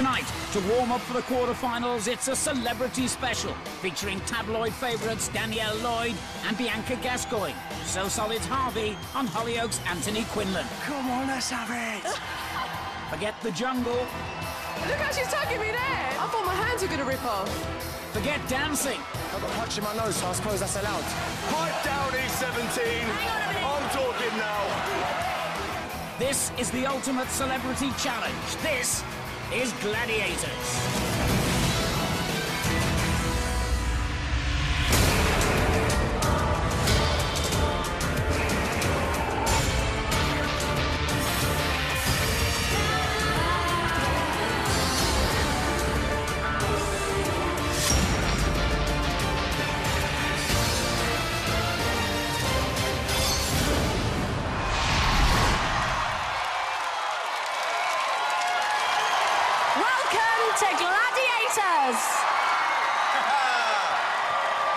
Tonight, to warm up for the quarterfinals, it's a celebrity special featuring tabloid favourites Danielle Lloyd and Bianca Gascoigne. So Solid's Harvey on Hollyoaks' Anthony Quinlan. Come on, let's have it! Forget the jungle. Look how she's tugging me there! I thought my hands were going to rip off. Forget dancing. I've got a punch in my nose, so I suppose that's allowed. Pipe down, E17. I'm talking now. This is the ultimate celebrity challenge. This is Gladiators. To Gladiators!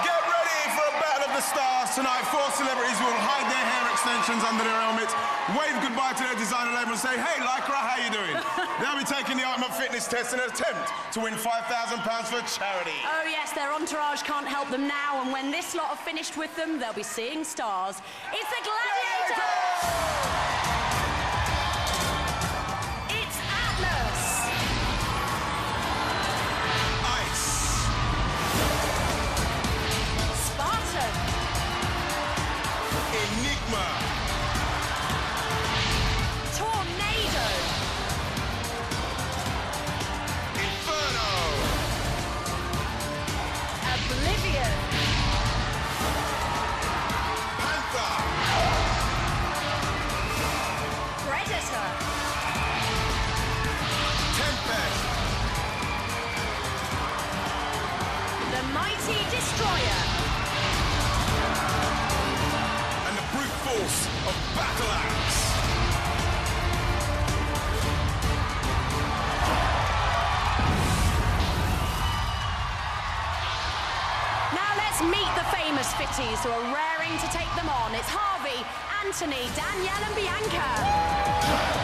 Get ready for a battle of the stars tonight. Four celebrities will hide their hair extensions under their helmets, wave goodbye to their designer label and say, "Hey, Lycra, how you doing?" They'll be taking the ultimate fitness test in an attempt to win £5,000 for charity. Oh yes, their entourage can't help them now, and when this lot have finished with them, they'll be seeing stars. It's the Gladiators! It's Atlas! Enigma. Tornado. Inferno. Oblivion. Panther. Predator. Tempest. The Mighty Destroyer. Of Battle Axe. Now let's meet the famous fitties who are raring to take them on. It's Harvey, Anthony, Danielle and Bianca.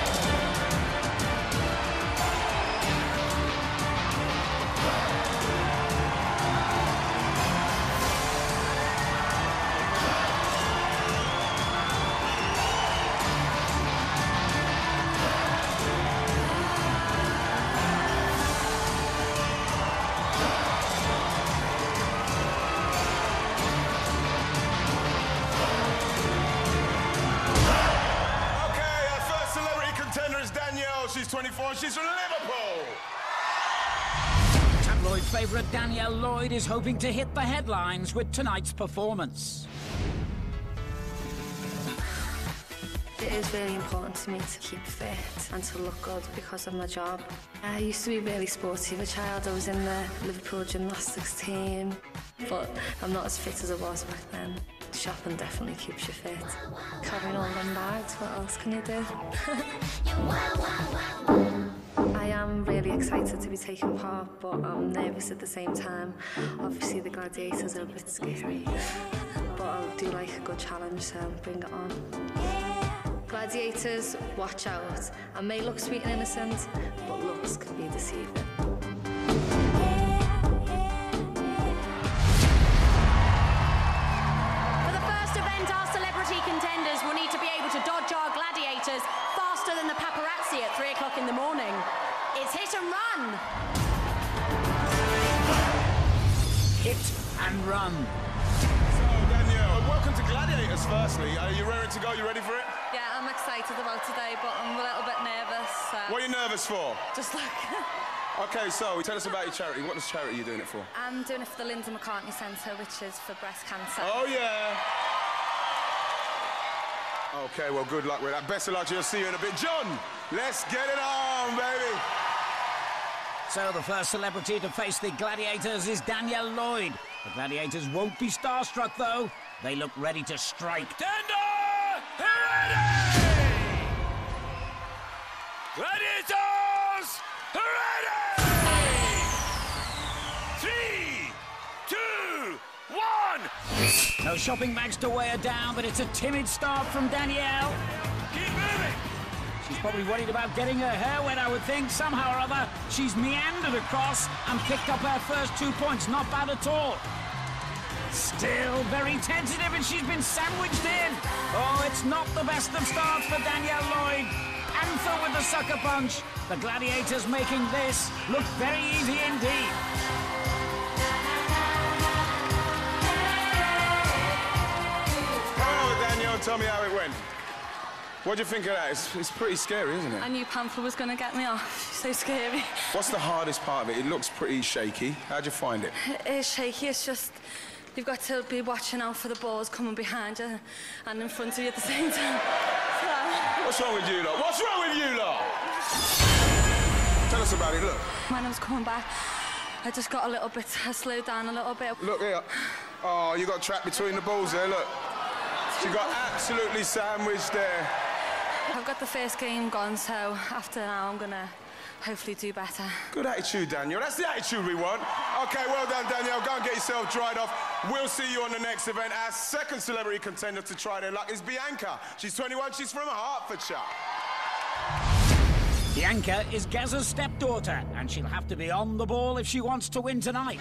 She's 24, she's from Liverpool! Tabloid favourite Danielle Lloyd is hoping to hit the headlines with tonight's performance. It is really important to me to keep fit and to look good because of my job. I used to be really sporty as a child. I was in the Liverpool gymnastics team, but I'm not as fit as I was back then. Shopping definitely keeps you fit. Carrying all them bags, what else can you do? I am really excited to be taking part, but I'm nervous at the same time. Obviously, the Gladiators are a bit scary, but I do like a good challenge, so bring it on. Gladiators, watch out. I may look sweet and innocent, but looks can be deceiving. Faster than the paparazzi at 3 o'clock in the morning. It's hit and run. Hit and run. So, Danielle, welcome to Gladiators, firstly. Are you raring to go? You ready for it? Yeah, I'm excited about today, but I'm a little bit nervous. So. What are you nervous for? Just like... OK, so tell us about your charity. What charity are you doing it for? I'm doing it for the Linda McCartney Centre, which is for breast cancer. Oh, yeah. OK, well, good luck with that. Best of luck to you. See you in a bit. John, let's get it on, baby. So the first celebrity to face the Gladiators is Danielle Lloyd. The Gladiators won't be starstruck, though. They look ready to strike. Tender! Ready! Gladiators! Ready! 3, 2, 1... No shopping bags to weigh her down, but it's a timid start from Danielle. Keep moving! She's probably worried about getting her hair wet, I would think. Somehow or other, she's meandered across and picked up her first 2 points. Not bad at all. Still very tentative, and she's been sandwiched in. Oh, it's not the best of starts for Danielle Lloyd. Panther with the sucker punch. The Gladiators making this look very easy indeed. Oh, Danielle, tell me how it went. What do you think of that? It's pretty scary, isn't it? I knew Panther was going to get me off. So scary. What's the hardest part of it? It looks pretty shaky. How'd you find it? It is shaky. It's just you've got to be watching out for the balls coming behind you and in front of you at the same time. So. What's wrong with you lot? What's wrong with you lot? Tell us about it, look. When I was coming back, I just got a little bit... I slowed down a little bit. Look here. Oh, you got trapped between the balls there, look. She got absolutely sandwiched there. I've got the first game gone, so after now I'm going to hopefully do better. Good attitude, Danielle. That's the attitude we want. OK, well done, Danielle. Go and get yourself dried off. We'll see you on the next event. Our second celebrity contender to try their luck is Bianca. She's 21. She's from Hertfordshire. Bianca is Gazza's stepdaughter, and she'll have to be on the ball if she wants to win tonight.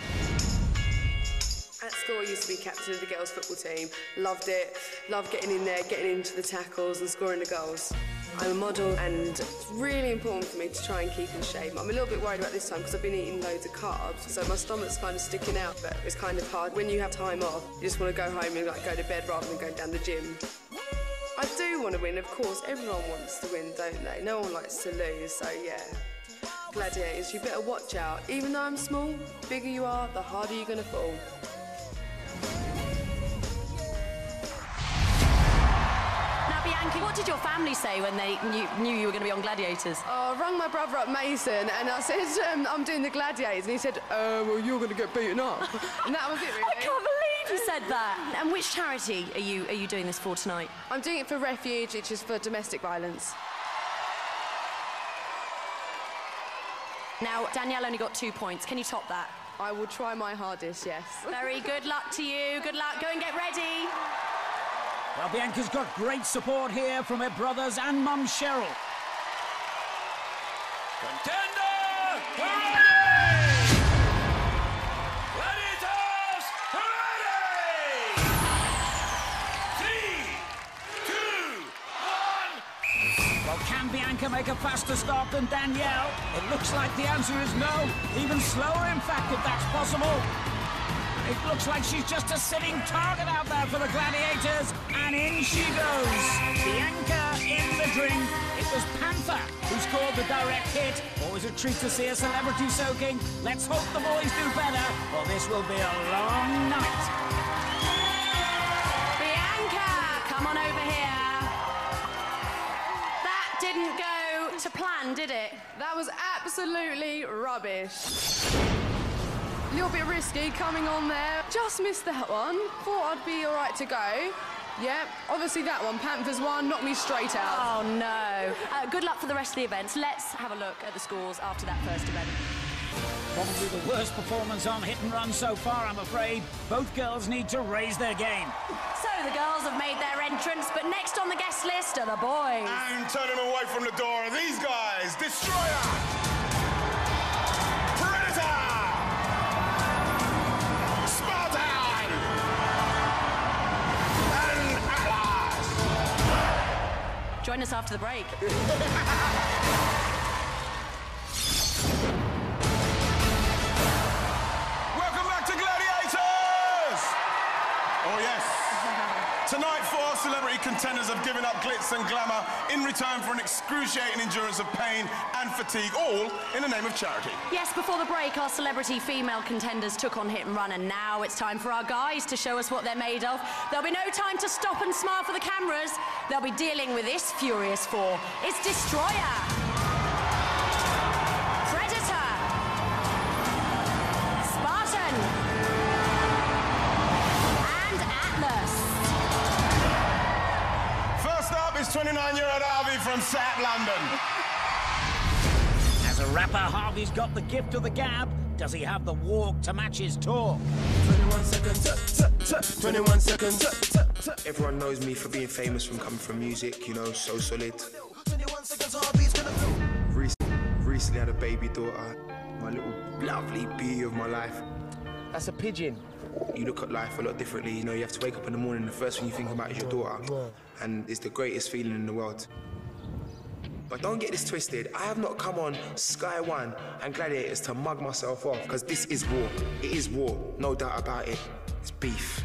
At school, I used to be captain of the girls' football team. Loved it. Loved getting in there, getting into the tackles and scoring the goals. I'm a model, and it's really important for me to try and keep in shape. I'm a little bit worried about this time because I've been eating loads of carbs, so my stomach's kind of sticking out, but it's kind of hard. When you have time off, you just want to go home and like, go to bed rather than go down the gym. I do want to win, of course. Everyone wants to win, don't they? No one likes to lose, so yeah. Gladiators, you better watch out. Even though I'm small, the bigger you are, the harder you're going to fall. What did your family say when they knew you were going to be on Gladiators? Oh, I rang my brother up, Mason, and I said, I'm doing the Gladiators. And he said, oh, well, you're going to get beaten up. And that was it, really. I can't believe you said that. And which charity are you doing this for tonight? I'm doing it for Refuge, which is for domestic violence. Now, Danielle only got 2 points. Can you top that? I will try my hardest, yes. Very good luck to you. Good luck. Go and get ready. Well, Bianca's got great support here from her brothers and mum, Cheryl. Contender! Hooray! Gladiators! Hooray! 3, 2, 1... Well, can Bianca make a faster start than Danielle? It looks like the answer is no. Even slower, in fact, if that's possible. It looks like she's just a sitting target out there for the Gladiators, and in she goes. Bianca in the drink. It was Panther who scored the direct hit. Always a treat to see a celebrity soaking. Let's hope the boys do better, or this will be a long night. Bianca, come on over here. That didn't go to plan, did it? That was absolutely rubbish. A little bit risky coming on there. Just missed that one. Thought I'd be all right to go. Yeah, obviously that one. Panthers won, knocked me straight out. Oh, no. Good luck for the rest of the events. Let's have a look at the scores after that first event. Probably the worst performance on Hit and Run so far, I'm afraid. Both girls need to raise their game. So the girls have made their entrance, but next on the guest list are the boys. And turn them away from the door are these guys. Destroyer! Join us after the break. Welcome back to Gladiators! Oh, yes. Tonight, four celebrity contenders have given up glitz and glamour in return for an excruciating endurance of pain and fatigue, all in the name of charity. Yes, before the break, our celebrity female contenders took on Hit and Run, and now it's time for our guys to show us what they're made of. There'll be no time to stop and smile for the cameras. They'll be dealing with this furious four. It's Destroyer. Predator. Spartan. And Atlas. First up is 29-year-old Harvey from South London. As a rapper, Harvey's got the gift of the gab. Does he have the walk to match his talk? 21 seconds, 21 seconds, Everyone knows me for being famous from coming from music, you know, so solid. 21 seconds. Recently had a baby daughter, my little lovely beauty of my life. That's a pigeon. You look at life a lot differently, you know, you have to wake up in the morning and the first thing you think about is your daughter, and it's the greatest feeling in the world. But don't get this twisted, I have not come on Sky One and Gladiators to mug myself off, because this is war. It is war, no doubt about it. It's beef.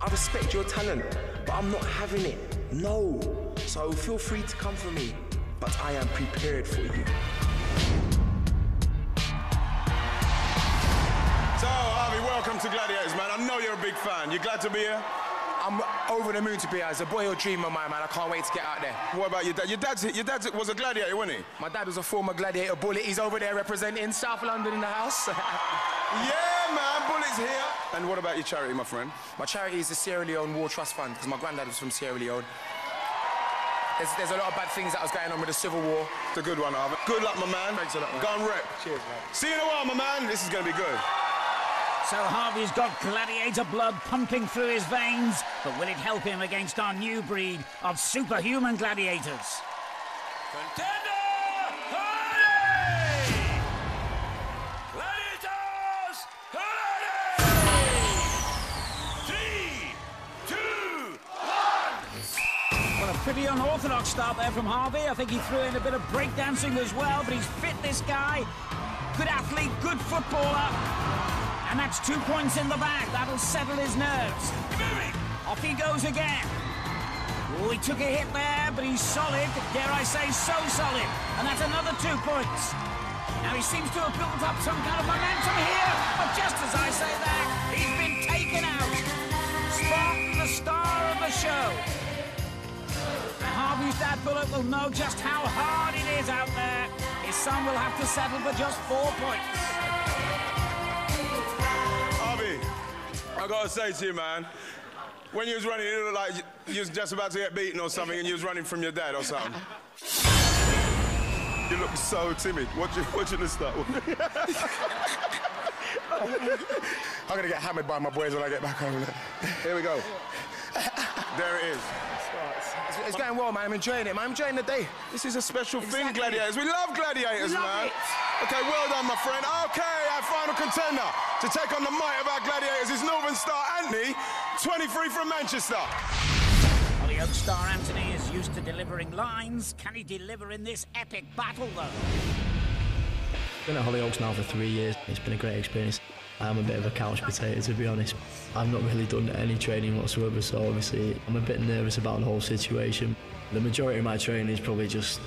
I respect your talent, but I'm not having it. No. So feel free to come for me, but I am prepared for you. So, Harvey, welcome to Gladiators, man. I know you're a big fan. You glad to be here? I'm over the moon to be here. It's a boyhood dream of mine, man. I can't wait to get out there. What about your dad? Your dad was a gladiator, wasn't he? My dad was a former gladiator, Bullet. He's over there representing South London in the house. Yeah, man, Bullet's here. And what about your charity, my friend? My charity is the Sierra Leone War Trust Fund, because my granddad was from Sierra Leone. There's a lot of bad things that was going on with the Civil War. It's a good one, Harvey. Good luck, my man. Thanks a lot, man. Gun rep. Cheers, man. See you in a while, my man. This is going to be good. So Harvey's got gladiator blood pumping through his veins, but will it help him against our new breed of superhuman gladiators? Contender Harvey! Gladiators Harvey! 3, 2, 1! What a pretty unorthodox start there from Harvey. I think he threw in a bit of breakdancing as well, but he's fit, this guy. Good athlete, good footballer. And that's 2 points in the bag. That'll settle his nerves. Off he goes again. Oh, he took a hit there, but he's solid. Dare I say, so solid. And that's another 2 points. Now, he seems to have built up some kind of momentum here. But just as I say that, he's been taken out. Spartan, the star of the show. Now, Harvey's dad, Bullet, will know just how hard it is out there. His son will have to settle for just 4 points. I gotta say to you, man, when you was running, you looked like you was just about to get beaten or something, and you was running from your dad or something. You look so timid. What you gonna start with? I'm gonna get hammered by my boys when I get back home. Here we go. There it is. It's going well, man. I'm enjoying it, man. I'm enjoying the day. This is a special thing, Gladiators. We love Gladiators, man. Okay, well done, my friend. Okay, our final contender to take on the might of our Gladiators is Northern star Anthony, 23 from Manchester. Hollyoaks star Anthony is used to delivering lines. Can he deliver in this epic battle, though? I've been at Hollyoaks now for 3 years. It's been a great experience. I am a bit of a couch potato, to be honest. I've not really done any training whatsoever, so obviously I'm a bit nervous about the whole situation. The majority of my training is probably just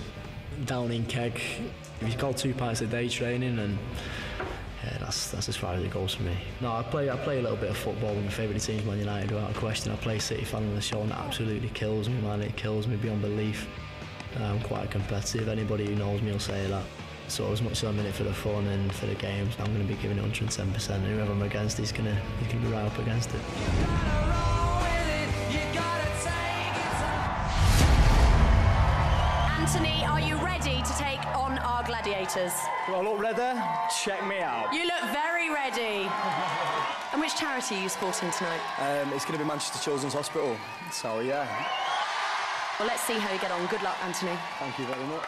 down in keg. We've got 2 pints a day training, and yeah, that's as far as it goes for me. No, I play a little bit of football with my favourite teams, Man United, without a question. I play City fan on the show, and it absolutely kills me, man. It kills me beyond belief. I'm quite competitive. Anybody who knows me will say that. So as much as I'm in it for the fun and for the games, I'm going to be giving it 110%. And whoever I'm against, he's going to be right up against it. You gotta roll with it. You gotta take it. Anthony, are you ready to take on our gladiators? Do I look ready? Check me out. You look very ready. And which charity are you supporting tonight? It's going to be Manchester Children's Hospital. So, yeah. Well, let's see how you get on. Good luck, Anthony. Thank you very much.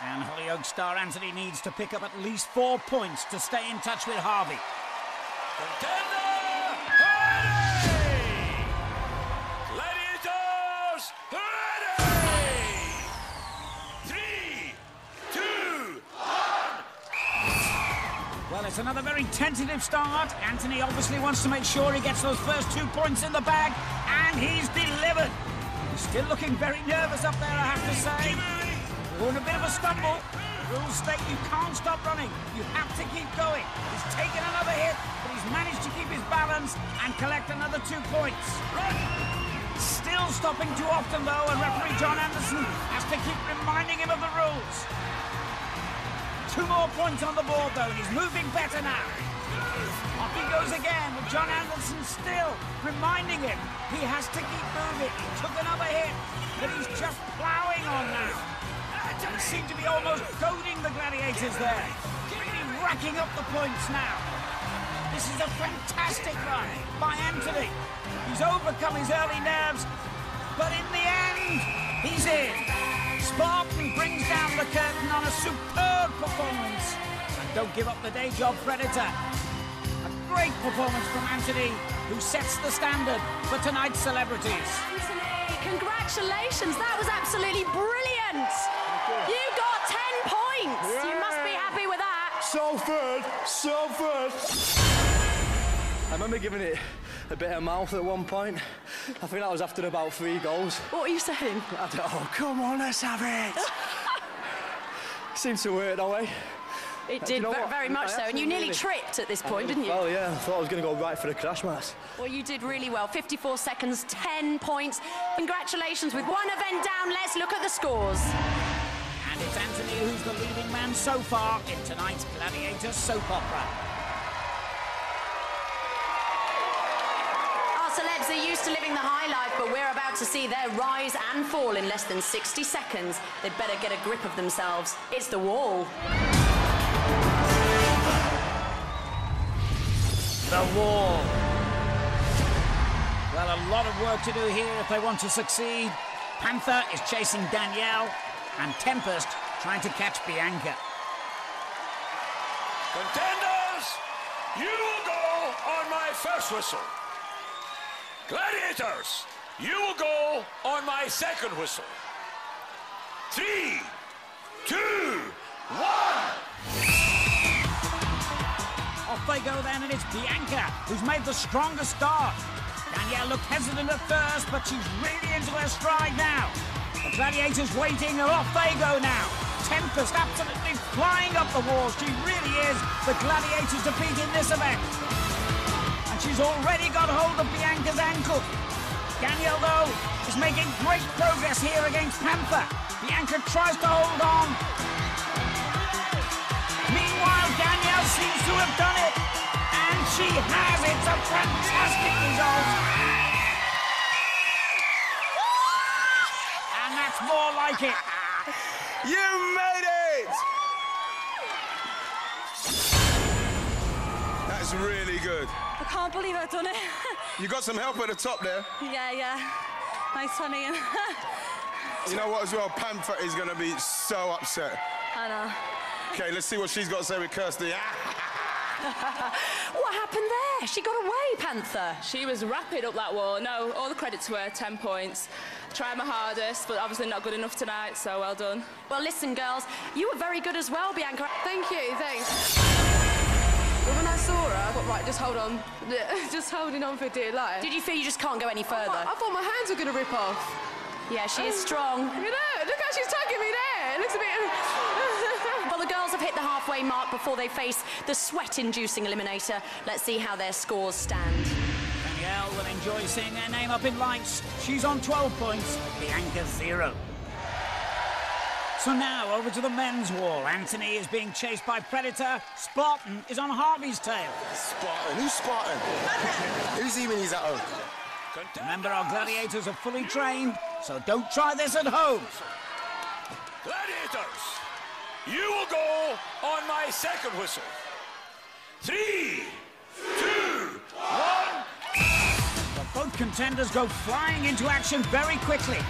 And Hollyoaks star Anthony needs to pick up at least 4 points to stay in touch with Harvey. Contender Harvey! Gladiators Harvey! 3, 2, 1! Well, it's another very tentative start. Anthony obviously wants to make sure he gets those first 2 points in the bag, and he's delivered. He's still looking very nervous up there, I have to say. We're in a bit of a stumble. The rules state you can't stop running. You have to keep going. He's taken another hit, but he's managed to keep his balance and collect another 2 points. Still stopping too often, though, and referee John Anderson has to keep reminding him of the rules. 2 more points on the board, though, and he's moving better now. Off he goes again, with John Anderson still reminding him he has to keep moving. He took another hit, but he's just ploughing on now. He seemed to be almost goading the gladiators there. Really racking up the points now. This is a fantastic run by Anthony. He's overcome his early nerves, but in the end, he's in. Spartan brings down the curtain on a superb performance. And don't give up the day job, Predator. A great performance from Anthony, who sets the standard for tonight's celebrities. Anthony, congratulations. That was absolutely brilliant. You got 10 points. Yeah. You must be happy with that. So good. I remember giving it a bit of mouth at one point. I think that was after about 3 goals. What are you saying? I don't, oh, come on, let's have it. Seems to work that way. It did, you know, very much so. And you nearly tripped at this point, didn't you? Oh, yeah. I thought I was going to go right for the crash mat. Well, you did really well. 54 seconds, 10 points. Congratulations. With one event down, let's look at the scores. And it's Anthony who's the leading man so far in tonight's Gladiator soap opera. Celebs are used to living the high life, but we're about to see their rise and fall in less than 60 seconds. They'd better get a grip of themselves. It's the wall. The wall. Well, a lot of work to do here if they want to succeed. Panther is chasing Danielle, and Tempest trying to catch Bianca. Contenders, you will go on my first whistle. Gladiators, you will go on my second whistle. 3, 2, 1. Off they go then, and it's Bianca who's made the strongest start. Danielle looked hesitant at first, but she's really into her stride now. The Gladiators waiting, and off they go now. Tempest absolutely flying up the wall. She really is the Gladiators' defeat in this event. She's already got hold of Bianca's ankle. Danielle, though, is making great progress here against Panther. Bianca tries to hold on. Meanwhile, Danielle seems to have done it. And she has. It's a fantastic result. And that's more like it. You made it! That's really good. I can't believe I've done it. You got some help at the top there. Yeah. My Sonny. And you know what as well? Panther is going to be so upset. I know. OK, let's see what she's got to say with Kirsty. What happened there? She got away, Panther. She was rapid up that wall. No, all the credit to her, 10 points. Tried my hardest, but obviously not good enough tonight, so well done. Well, listen, girls, you were very good as well, Bianca. Thank you, thanks. When I saw her, I thought, right, just hold on. Just holding on for dear life. Did you feel you just can't go any further? I thought my hands were going to rip off. Yeah, she is strong. You know, look how she's tugging me there. It looks a bit... Well, the girls have hit the halfway mark before they face the sweat-inducing eliminator. Let's see how their scores stand. Danielle will enjoy seeing her name up in lights. She's on 12 points, Bianca 0. So now, over to the men's wall. Anthony is being chased by Predator. Spartan is on Harvey's tail. Spartan? Who's Spartan? Who's he when he's at home? Remember, our gladiators are fully trained, so don't try this at home. Gladiators, you will go on my second whistle. 3, 2, 1. But both contenders go flying into action very quickly.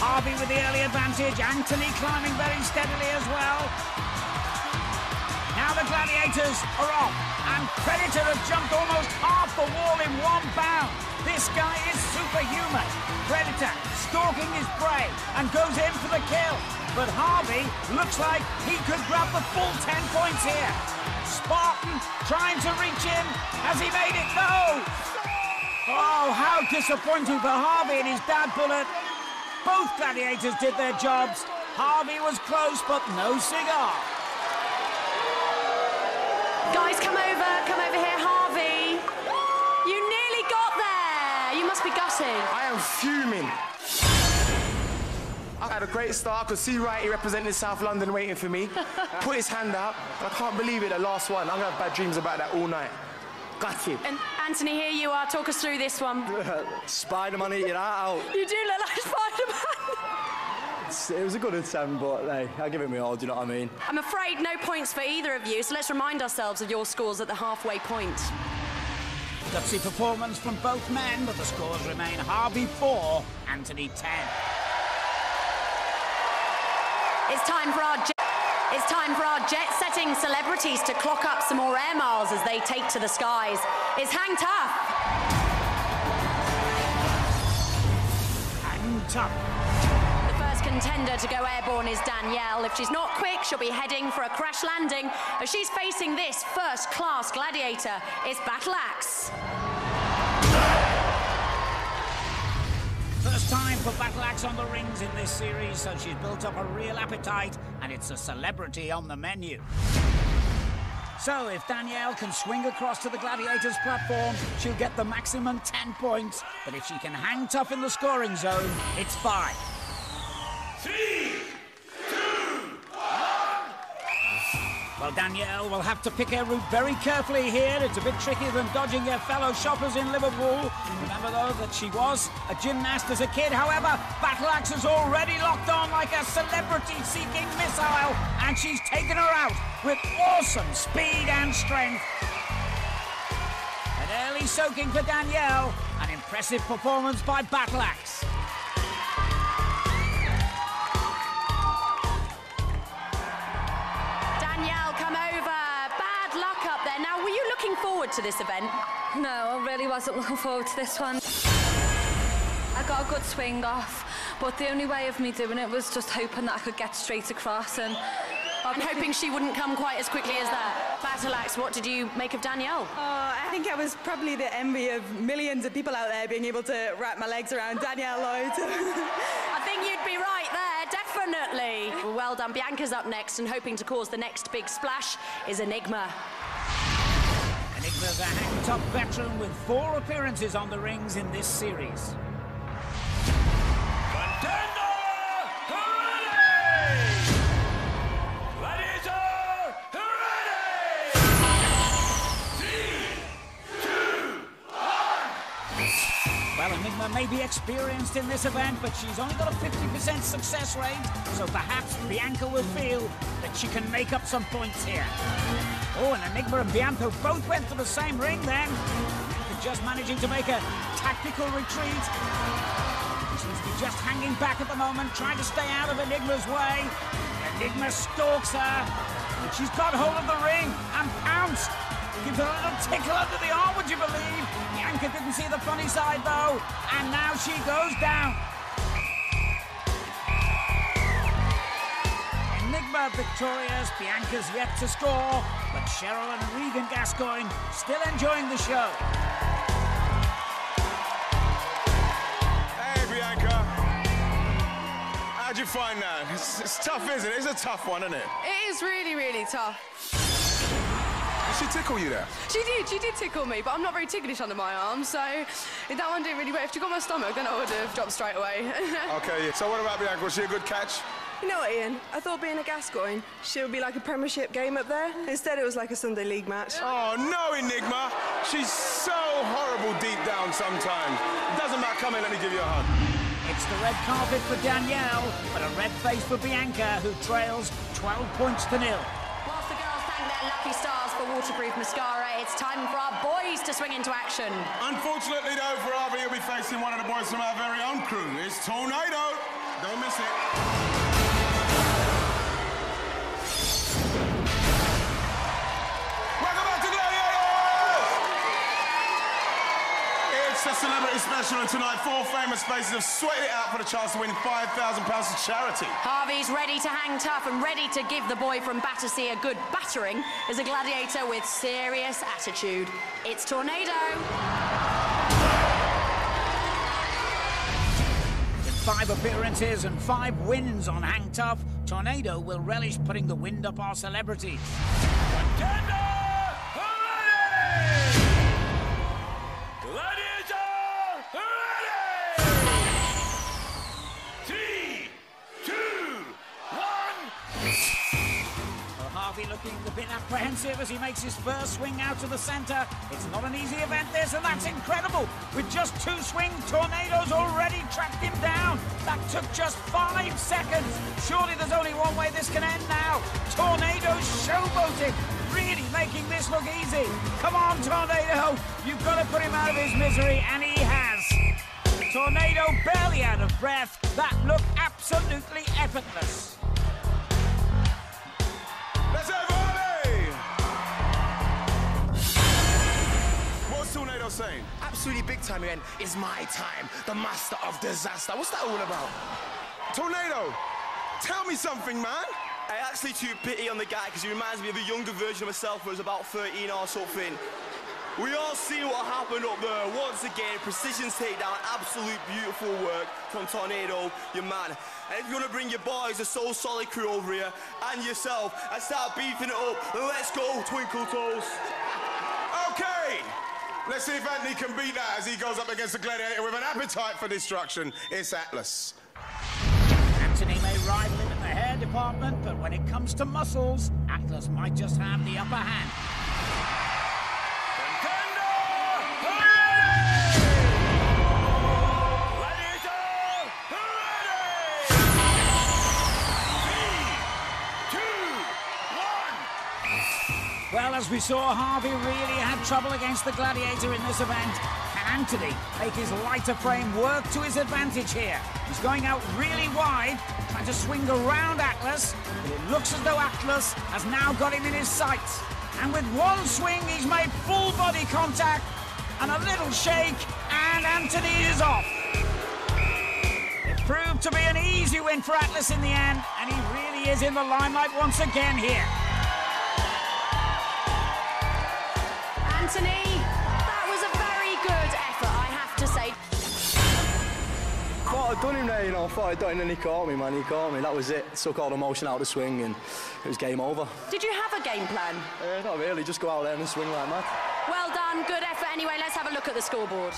Harvey with the early advantage, Anthony climbing very steadily as well. Now the Gladiators are off, and Predator have jumped almost half the wall in one bound. This guy is superhuman. Predator stalking his prey and goes in for the kill. But Harvey looks like he could grab the full 10 points here. Spartan trying to reach in. Has he made it? No! Oh, how disappointing for Harvey and his dad, Bullet. Both gladiators did their jobs. Harvey was close, but no cigar. Guys, come over here, Harvey. You nearly got there. You must be gutted. I am fuming. I had a great start. I could see Righty representing South London waiting for me. Put his hand up. I can't believe it, the last one. I'm going to have bad dreams about that all night. Gutted. And Anthony, here you are. Talk us through this one. Spider-Man eating out. You do look like Spider-Man. It was a good attempt, but hey, I give it me all, do you know what I mean? I'm afraid no points for either of you, so let's remind ourselves of your scores at the halfway point. Gutsy performance from both men, but the scores remain Harvey 4, Anthony 10. It's time for our jet-setting celebrities to clock up some more air miles as they take to the skies. It's Hang Tough. Hang Tough. The first contender to go airborne is Danielle. If she's not quick, she'll be heading for a crash landing as she's facing this first-class gladiator. It's Battle Axe. First time for Battle Axe on the rings in this series, so she's built up a real appetite, and it's a celebrity on the menu. So if Danielle can swing across to the Gladiators platform, she'll get the maximum 10 points, but if she can hang tough in the scoring zone, it's 5. 3, 2, 1... Well, Danielle will have to pick her route very carefully here. It's a bit trickier than dodging her fellow shoppers in Liverpool. Remember, though, that she was a gymnast as a kid. However, Battle Axe is already locked on like a celebrity-seeking missile, and she's taken her out with awesome speed and strength. An early soaking for Danielle, an impressive performance by Battle Axe. Danielle, come over. Bad luck up there. Now, were you looking forward to this event? No, I really wasn't looking forward to this one. I got a good swing off, but the only way of me doing it was just hoping that I could get straight across, and I'm hoping she wouldn't come quite as quickly as that. Battle Axe, what did you make of Danielle? I think I was probably the envy of millions of people out there being able to wrap my legs around Danielle Lloyd. I think you'd be right there, definitely. Well done. Bianca's up next, and hoping to cause the next big splash is Enigma. Enigma's a hang-top veteran with 4 appearances on the rings in this series. Contender Haredi! Gladiator Haredi! 3, 2, 1! Well, Enigma may be experienced in this event, but she's only got a 50% success rate, so perhaps Bianca will feel that she can make up some points here. Oh, and Enigma and Bianca both went for the same ring then. Just managing to make a tactical retreat. She seems to be just hanging back at the moment, trying to stay out of Enigma's way. Enigma stalks her. But she's got hold of the ring and pounced. Gives her a little tickle under the arm, would you believe? Bianca didn't see the funny side, though. And now she goes down. Victorious, Bianca's yet to score, but Cheryl and Regan Gascoigne still enjoying the show. Hey, Bianca. How'd you find that? It's tough, isn't it? It's a tough one, isn't it? It is really, really tough. Did she tickle you there? She did tickle me, but I'm not very ticklish under my arm, so if that one didn't really work, if she got my stomach, then I would have dropped straight away. OK, so what about Bianca? Was she a good catch? You know what, Ian? I thought being a Gascoigne, she would be like a Premiership game up there. Instead, it was like a Sunday League match. Oh, no, Enigma! She's so horrible deep down sometimes. Doesn't matter, come in, let me give you a hug. It's the red carpet for Danielle, but a red face for Bianca, who trails 12 points to nil. Whilst the girls thank their lucky stars for waterproof mascara, it's time for our boys to swing into action. Unfortunately, though, for Harvey, he'll be facing one of the boys from our very own crew. It's Tornado. Don't miss it. It's a celebrity special, and tonight 4 famous faces have sweated it out for the chance to win £5,000 to charity. Harvey's ready to hang tough and ready to give the boy from Battersea a good battering as a gladiator with serious attitude. It's Tornado. With 5 appearances and 5 wins on Hang Tough, Tornado will relish putting the wind up our celebrities. Contender! Looking a bit apprehensive as he makes his first swing out to the centre. It's not an easy event, this, and that's incredible. With just 2 swings, Tornado's already tracked him down. That took just 5 seconds. Surely there's only one way this can end now. Tornado's showboating, really making this look easy. Come on, Tornado. You've got to put him out of his misery, and he has. Tornado barely out of breath. That looked absolutely effortless. time you went, it's my time, the master of disaster. What's that all about? Tornado, tell me something, man. I actually do pity on the guy because he reminds me of a younger version of myself who was about 13 or something. We all see what happened up there. Once again, precision takedown, absolute beautiful work from Tornado, your man. And if you're gonna bring your boys, the Soul Solid crew over here, and yourself, and start beefing it up, and let's go, Twinkle Toes. Okay, let's see if Anthony can beat that as he goes up against the Gladiator with an appetite for destruction. It's Atlas. Anthony may rival him at the hair department, but when it comes to muscles, Atlas might just have the upper hand. Well, as we saw, Harvey really had trouble against the Gladiator in this event. Can Anthony make his lighter frame work to his advantage here? He's going out really wide, trying to swing around Atlas, but it looks as though Atlas has now got him in his sights. And with one swing, he's made full body contact, and a little shake, and Anthony is off. It proved to be an easy win for Atlas in the end, and he really is in the limelight once again here. Anthony, that was a very good effort, I have to say. Thought I'd done him there, you know. I thought I'd done him, and he caught me, man. He caught me. That was it. Took all the motion out of the swing, and it was game over. Did you have a game plan? Not really. Just go out there and swing like mad. Well done. Good effort. Anyway, let's have a look at the scoreboard.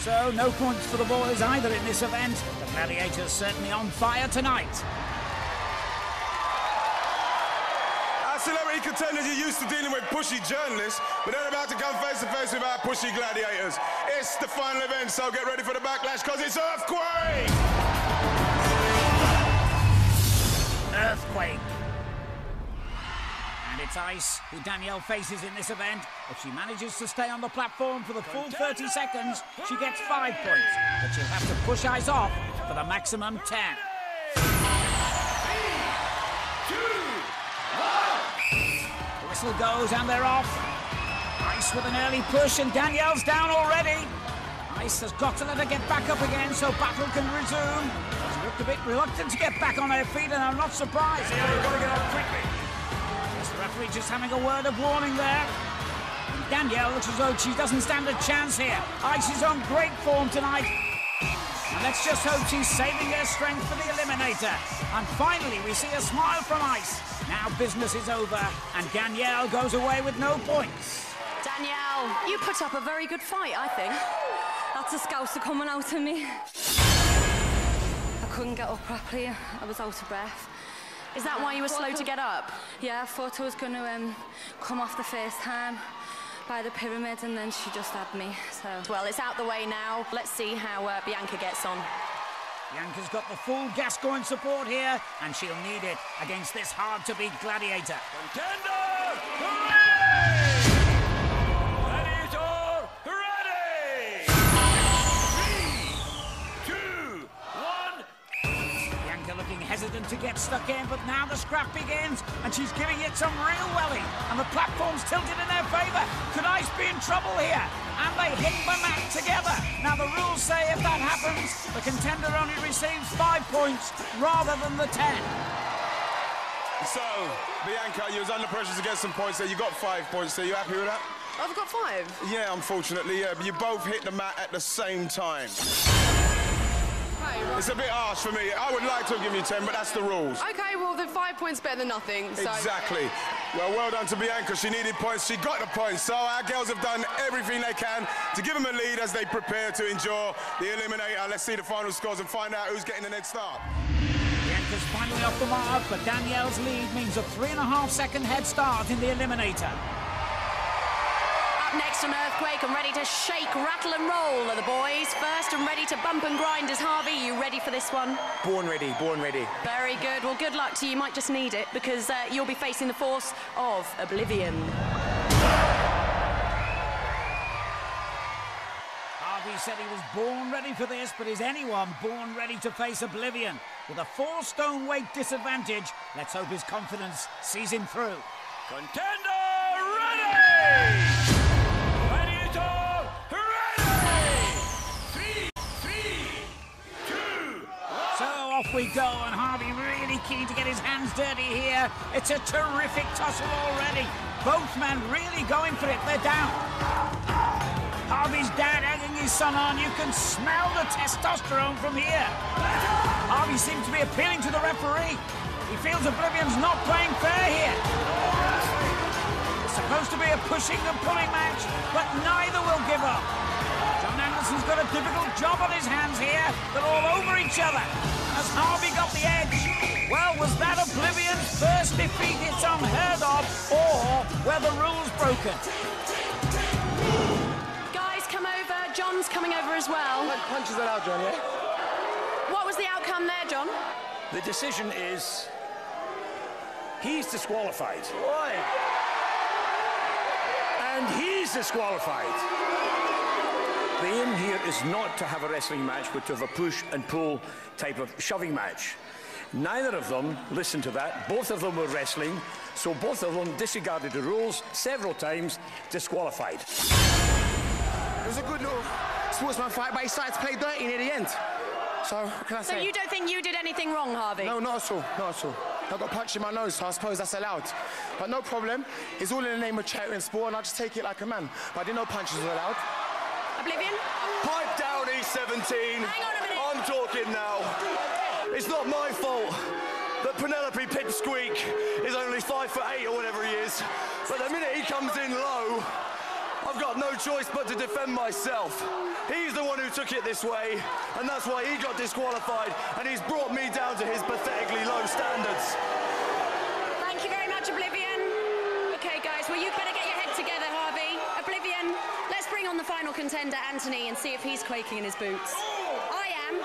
So, no points for the boys either in this event. The Gladiators certainly on fire tonight. Celebrity contenders are used to dealing with pushy journalists, but they're about to come face-to-face with our pushy gladiators. It's the final event, so get ready for the backlash, because it's Earthquake! Earthquake. And it's Ice, who Danielle faces in this event. If she manages to stay on the platform for the full 30 seconds, she gets 5 points, but she'll have to push Ice off for the maximum 10. Whistle goes and they're off. Ice with an early push and Danielle's down already. Ice has got to let her get back up again so battle can resume. She's looked a bit reluctant to get back on her feet and I'm not surprised. Yeah, we've got to get up quickly. Yes, the referee just having a word of warning there. And Danielle looks as though she doesn't stand a chance here. Ice is on great form tonight. And let's just hope she's saving her strength for the eliminator. And finally, we see a smile from Ice. Now business is over, and Danielle goes away with no points. Danielle, you put up a very good fight, I think. That's a scouser coming out of me. I couldn't get up properly. I was out of breath. Is that why you were slow to get up? Yeah, I thought I was going to come off the first time by the pyramid, and then she just had me. So, well, it's out the way now. Let's see how Bianca gets on. Bianca's got the full Gascoigne support here, and she'll need it against this hard-to-beat Gladiator. Contender, hooray! Gladiator, ready! 3, 2, 1... Bianca looking hesitant to get stuck in, but now the scrap begins, and she's giving it some real welly, and the platform's tilted in their favour. Could Ice be in trouble here? And they hit the mat together. Now, the rules say if that happens, the contender only receives 5 points rather than the 10. So, Bianca, you was under pressure to get some points there. You got 5 points there. You happy with that? I've got 5? Yeah, unfortunately, yeah. But you both hit the mat at the same time. It's a bit harsh for me. I would like to give you 10, but that's the rules. OK, well, then 5 points better than nothing, so... Exactly. Well, well done to Bianca. She needed points. She got the points. So our girls have done everything they can to give them a lead as they prepare to endure the eliminator. Let's see the final scores and find out who's getting the next start. Bianca's finally off the mark, but Danielle's lead means a 3.5-second head start in the eliminator. Next on Earthquake and ready to shake, rattle and roll are the boys. First and ready to bump and grind is Harvey. You ready for this one? Born ready, born ready. Very good. Well, good luck to you. You might just need it because you'll be facing the force of Oblivion. Harvey said he was born ready for this, but is anyone born ready to face Oblivion? With a 4 stone weight disadvantage, let's hope his confidence sees him through. Contender ready! Gladiator, hooray! we go, and Harvey really keen to get his hands dirty here. It's a terrific tussle already. Both men really going for it. They're down. Harvey's dad egging his son on. You can smell the testosterone from here. Harvey seems to be appealing to the referee. He feels Oblivion's not playing fair here. It's supposed to be a pushing and pulling match, but neither will give up. Anderson's got a difficult job on his hands here. They're all over each other. Has Harvey got the edge? Well, was that Oblivion's first defeat? It's unheard of, or were the rules broken? Guys, come over. John's coming over as well. Punches that out, John, yeah? What was the outcome there, John? The decision is... he's disqualified. Why? And he's disqualified. The aim here is not to have a wrestling match, but to have a push and pull type of shoving match. Neither of them listened to that. Both of them were wrestling, so both of them disregarded the rules several times, disqualified. It was a good little sportsman fight, but he started to play dirty near the end. So, what can I say? So you don't think you did anything wrong, Harvey? No, not at all, not at all. I got punched in my nose, so I suppose that's allowed. But no problem. It's all in the name of charity and sport, and I just take it like a man. But I didn't know punches were allowed. Oblivion? Pipe down, E17. Hang on a minute. I'm talking now. It's not my fault that Penelope Pipsqueak is only 5'8" or whatever he is. But the minute he comes in low, I've got no choice but to defend myself. He's the one who took it this way, and that's why he got disqualified, and he's brought me down to his pathetically low standards. Thank you very much, Oblivion. Okay, guys, well, you'd better get your head together, Harvey. Oblivion, let's bring on the final contender, Anthony, and see if he's quaking in his boots. I am.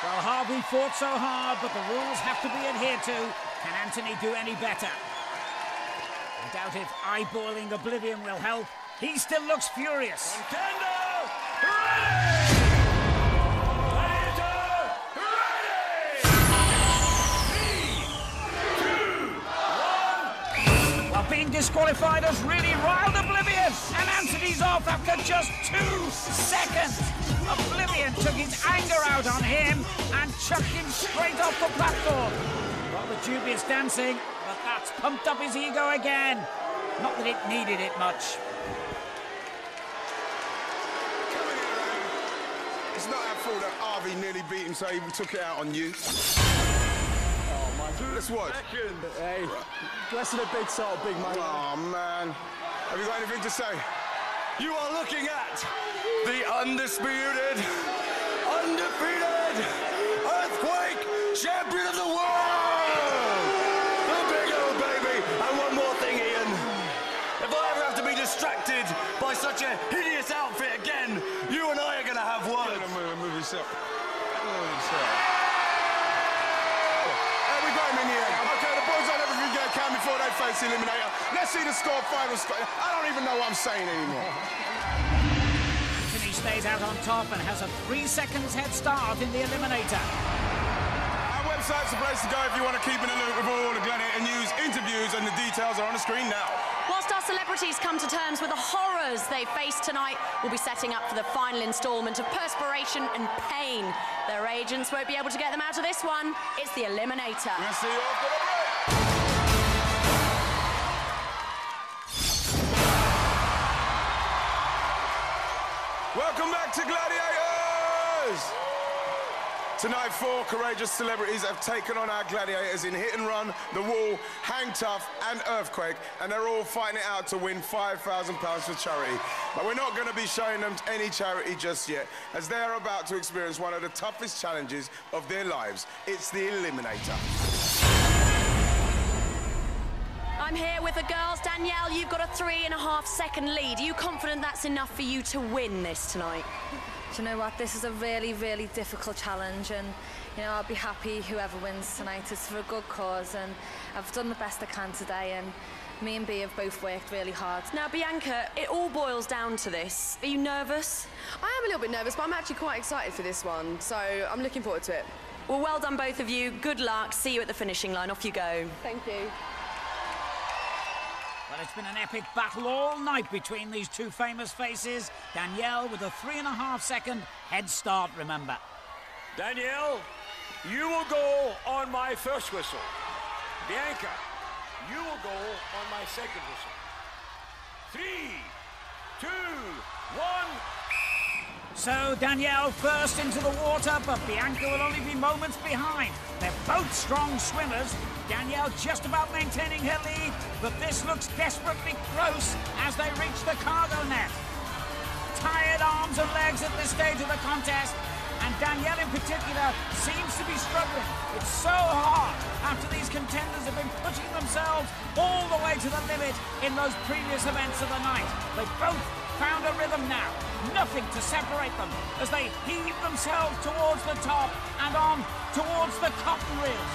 Well, Harvey fought so hard, but the rules have to be adhered to. Can Anthony do any better? I doubt if eyeballing Oblivion will help. He still looks furious. Contender! Being disqualified has really riled Oblivion, and Anthony's off after just 2 seconds. Oblivion took his anger out on him and chucked him straight off the platform. Rather dubious dancing, but that's pumped up his ego again. Not that it needed it much. It's not our fault that Harvey nearly beat him, so he took it out on you. Let's watch. Hey, less than a big salt, big man. Oh, man. Have you got anything to say? You are looking at the undisputed, undefeated Earthquake Champion of the World! The big old baby! And one more thing, Ian. If I ever have to be distracted by such a hideous outfit again, you and I are going to have words. Move yourself. Move yourself. Okay, the boys on everything they can before they face the eliminator. Let's see the score, final score. I don't even know what I'm saying anymore. Anthony stays out on top and has a 3 seconds head start in the eliminator. Our website's the place to go if you want to keep in the loop with all the Gladiator news, interviews, and the details are on the screen now. Whilst our celebrities come to terms with the horrors they face tonight, we'll be setting up for the final instalment of perspiration and pain. Their agents won't be able to get them out of this one. It's the eliminator. We'll see you after the break. Welcome back to Gladiators! Tonight, 4 courageous celebrities have taken on our gladiators in Hit and Run, The Wall, Hang Tough and Earthquake, and they're all fighting it out to win £5,000 for charity. But we're not going to be showing them any charity just yet, as they're about to experience one of the toughest challenges of their lives. It's the Eliminator. I'm here with the girls. Danielle, you've got a 3.5-second lead. Are you confident that's enough for you to win this tonight? Do you know what? This is a really, really difficult challenge, and you know, I'll be happy whoever wins tonight. It's for a good cause, and I've done the best I can today, and me and B have both worked really hard. Now, Bianca, it all boils down to this. Are you nervous? I am a little bit nervous, but I'm actually quite excited for this one, so I'm looking forward to it. Well, well done, both of you. Good luck. See you at the finishing line. Off you go. Thank you. Well, it's been an epic battle all night between these two famous faces. Danielle with a 3.5-second head start, remember. Danielle, You will go on my first whistle. Bianca, you will go on my second whistle. 3, 2, 1. So Danielle burst into the water, but Bianca will only be moments behind. They're both strong swimmers. Danielle just about maintaining her lead, but this looks desperately close as they reach the cargo net. Tired arms and legs at this stage of the contest, and Danielle in particular seems to be struggling. It's so hard after these contenders have been pushing themselves all the way to the limit in those previous events of the night. They both found a rhythm now, nothing to separate them as they heave themselves towards the top and on towards the cotton reels.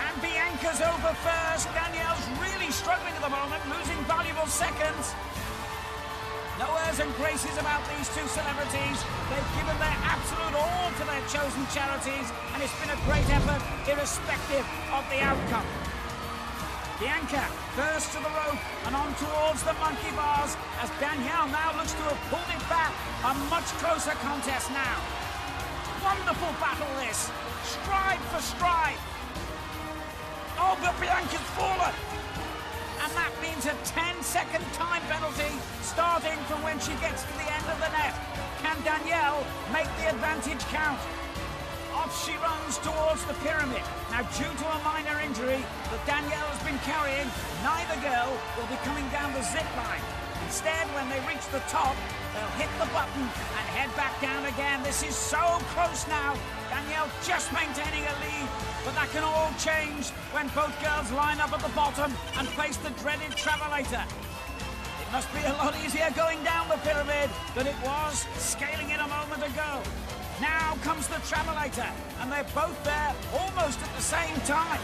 And Bianca's over first. Danielle's really struggling at the moment, losing valuable seconds. No airs and graces about these two celebrities. They've given their absolute all to their chosen charities, and it's been a great effort, irrespective of the outcome. Bianca bursts to the rope and on towards the monkey bars, as Danielle now looks to have pulled it back. A much closer contest now. Wonderful battle this, stride for stride. Oh, but Bianca's fallen. And that means a 10-second time penalty, starting from when she gets to the end of the net. Can Danielle make the advantage count? Off she runs towards the pyramid. Now, due to a minor injury that Danielle has been carrying, neither girl will be coming down the zip line. Instead, when they reach the top, they'll hit the button and head back down again. This is so close now. Danielle just maintaining a lead, but that can all change when both girls line up at the bottom and face the dreaded travelator. It must be a lot easier going down the pyramid than it was scaling it a moment ago. Now comes the travelator, and they're both there almost at the same time.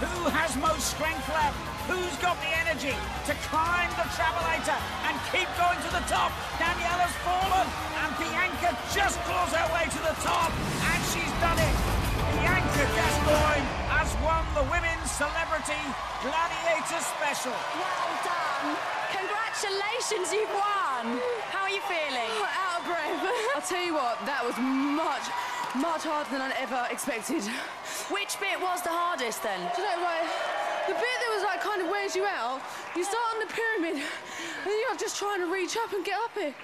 Who has most strength left? Who's got the energy to climb the travelator and keep going to the top? Danielle has fallen, and Bianca just claws her way to the top, and she's done it. Bianca Gascoigne has won the Women's Celebrity Gladiator Special. Well done. Congratulations, you've won. How are you feeling? Oh, out of breath. I'll tell you what, that was much harder than I ever expected. Which bit was the hardest then? Do you know what? The bit that was like kind of wears you out, you start on the pyramid and you're just trying to reach up and get up it.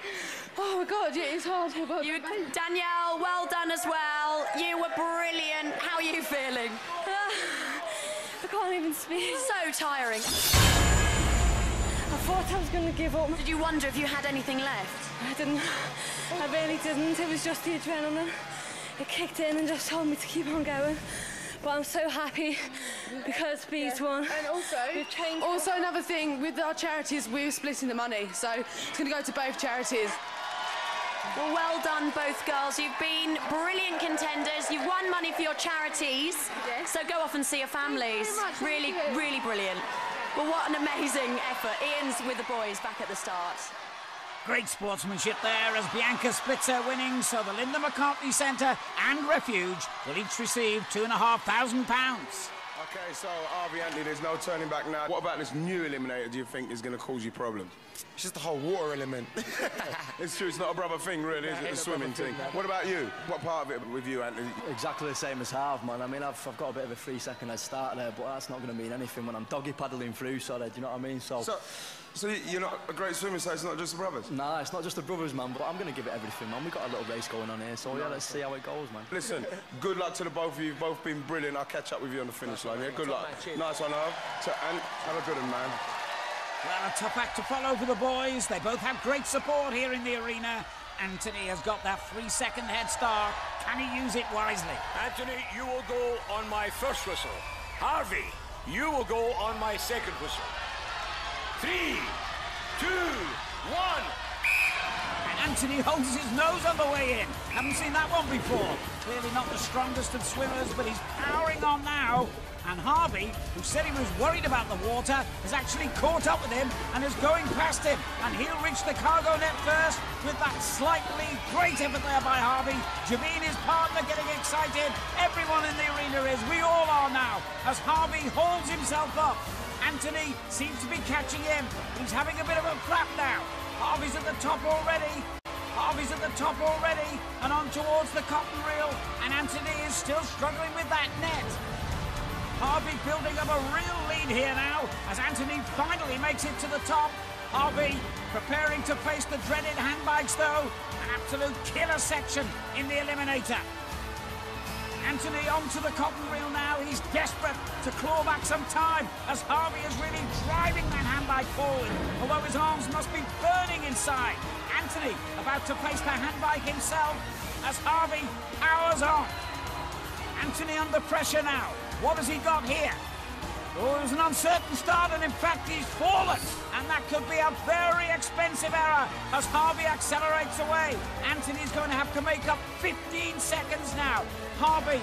Oh my God, yeah, it's hard. Danielle, well done as well. You were brilliant. How are you feeling? I can't even speak. So tiring. I thought I was going to give up. Did you wonder if you had anything left? I didn't. I really didn't. It was just the adrenaline. It kicked in and just told me to keep on going. But I'm so happy because B's won. And also, we've changed. Also, another thing, with our charities, we're splitting the money. So it's going to go to both charities. Well, well done, both girls. You've been brilliant contenders. You've won money for your charities. Yes. So go off and see your families. Thank you very much. Really, really brilliant. Well, what an amazing effort. Ian's with the boys back at the start. Great sportsmanship there as Bianca splits her winnings, so the Linda McCartney Centre and Refuge will each receive £2,500. OK, so, Harvey, Anthony, there's no turning back now. What about this new eliminator do you think is going to cause you problems? It's just the whole water element. It's true, it's not a brother thing, really, is it? A swimming thing. What about you? What part of it with you, Anthony? Exactly the same as Harv, man. I mean, I've got a bit of a 3-second head start there, but that's not going to mean anything when I'm doggy paddling through, so do you know what I mean? So you're not a great swimmer, so it's not just the brothers? Nah, it's not just the brothers, man, but I'm going to give it everything, man. We've got a little race going on here, so yeah, let's see how it goes, man. Listen, good luck to the both of you. You've both been brilliant. I'll catch up with you on the finish line, yeah? Good luck. Nice one, Harv. And have a good one, man. Well, a tough act to follow for the boys. They both have great support here in the arena. Anthony has got that 3-second head start. Can he use it wisely? Anthony, you will go on my first whistle. Harvey, you will go on my second whistle. 3, 2, 1. And Anthony holds his nose on the way in. Haven't seen that one before. Clearly not the strongest of swimmers, but he's powering on now. And Harvey, who said he was worried about the water, has actually caught up with him and is going past him. And he'll reach the cargo net first with that slightly great effort there by Harvey. Jameen, his partner, getting excited. Everyone in the arena is. We all are now as Harvey hauls himself up. Anthony seems to be catching him. He's having a bit of a flap now. Harvey's at the top already. Harvey's at the top already, and on towards the cotton reel, and Anthony is still struggling with that net. Harvey building up a real lead here now, as Anthony finally makes it to the top. Harvey preparing to face the dreaded handbikes though, an absolute killer section in the eliminator. Anthony onto the cotton reel now, he's desperate to claw back some time as Harvey is really driving that handbike forward, although his arms must be burning inside. Anthony about to face the handbike himself as Harvey powers on. Anthony under pressure now, what has he got here? Oh, it was an uncertain start and in fact he's fallen, and that could be a very expensive error as Harvey accelerates away. Anthony's going to have to make up 15 seconds now. Harvey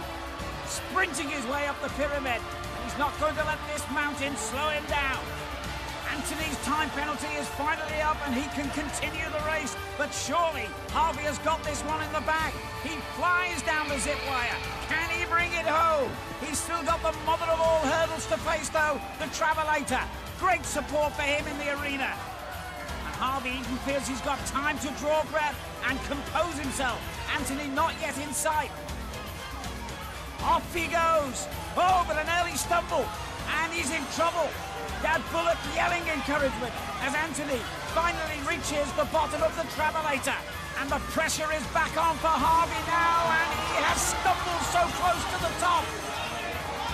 sprinting his way up the pyramid, and he's not going to let this mountain slow him down. Anthony's time penalty is finally up and he can continue the race, but surely Harvey has got this one in the bag. He flies down the zip wire. Can he bring it home? He's still got the mother of all hurdles to face though, the travelator. Great support for him in the arena. And Harvey even feels he's got time to draw breath and compose himself. Anthony not yet in sight. Off he goes. Oh, but an early stumble. And he's in trouble. Dad Bullet yelling encouragement as Anthony finally reaches the bottom of the travelator. And the pressure is back on for Harvey now. And he has stumbled so close to the top.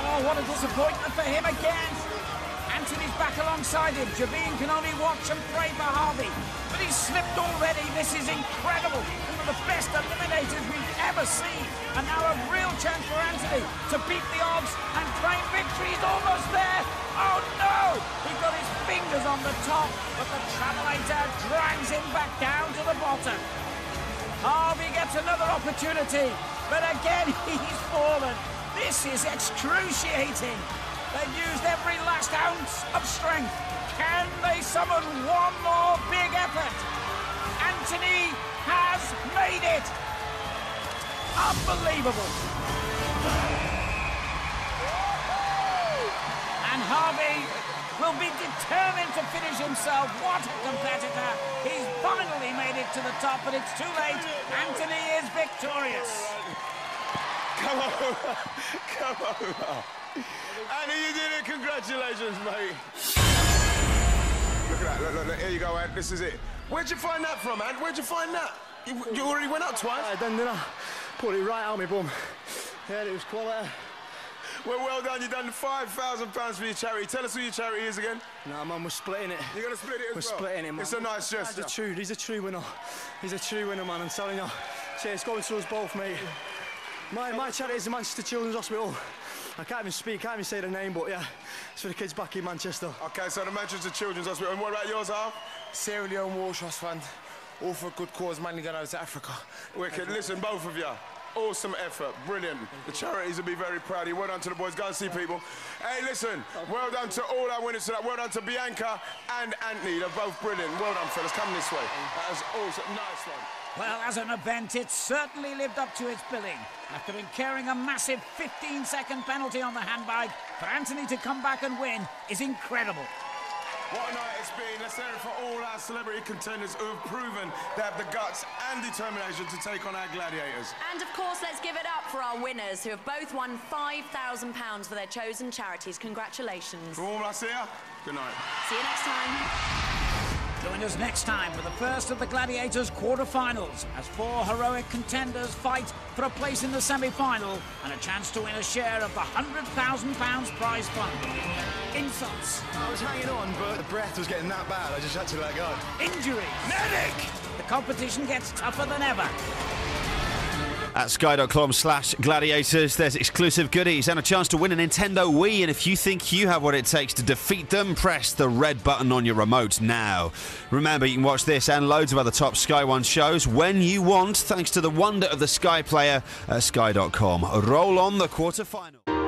Oh, what a disappointment for him again. Anthony's back alongside him. Jabeen can only watch and pray for Harvey. But he's slipped already. This is incredible. One of the best eliminators we've ever seen. And now a real chance for Anthony to beat the odds and claim victory. He's almost there. Oh no! He got his fingers on the top, but the travelator drags him back down to the bottom. Harvey gets another opportunity, but again he's fallen. This is excruciating. They've used every last ounce of strength. Can they summon one more big effort? Anthony has made it! Unbelievable! And Harvey will be determined to finish himself. What a competitor! He's finally made it to the top, but it's too late. Anthony is victorious. Come over, come over. Andy, you did it. Congratulations, mate. Look at that. Look, look, look. Here you go, Ant. This is it. Where'd you find that from, Ant? Where'd you find that? You already went up twice. I done, didn't I? Put it right out my bum. Yeah, it was quality. Well, well done. You've done £5,000 for your charity. Tell us who your charity is again. Nah, man, we're splitting it. You're going to split it as well? We're splitting it, man. It's a nice gesture. He's a true winner. He's a true winner, man. I'm telling you. It's going to us both, mate. My charity is the Manchester Children's Hospital. I can't even speak, can't even say the name, but yeah, it's for the kids back in Manchester. OK, so the Manchester Children's Hospital. And what about yours, Al? Sierra Leone War Trust Fund. All for a good cause, money going over to Africa. Wicked. Listen, both of you. Awesome effort. Brilliant. The charities will be very proud of you. Well done to the boys. Go and see people. Hey, listen, well done to all our winners tonight. Well done to Bianca and Anthony. They're both brilliant. Well done, fellas. Come this way. That was awesome. Nice one. Well, as an event, it certainly lived up to its billing. After incurring a massive 15-second penalty on the handbike, for Anthony to come back and win is incredible. What a night it's been. Let's hear it for all our celebrity contenders who have proven they have the guts and determination to take on our gladiators. And, of course, let's give it up for our winners, who have both won £5,000 for their chosen charities. Congratulations. For all us here, good night. See you next time. Join us next time for the first of the Gladiators quarterfinals, as four heroic contenders fight for a place in the semi-final and a chance to win a share of the £100,000 prize fund. Insults. I was hanging on, but the breath was getting that bad, I just had to let go. Injuries. Medic! The competition gets tougher than ever. At sky.com/gladiators, there's exclusive goodies and a chance to win a Nintendo Wii. And if you think you have what it takes to defeat them, press the red button on your remote now. Remember, you can watch this and loads of other top Sky One shows when you want, thanks to the wonder of the Sky Player at sky.com. Roll on the quarterfinal.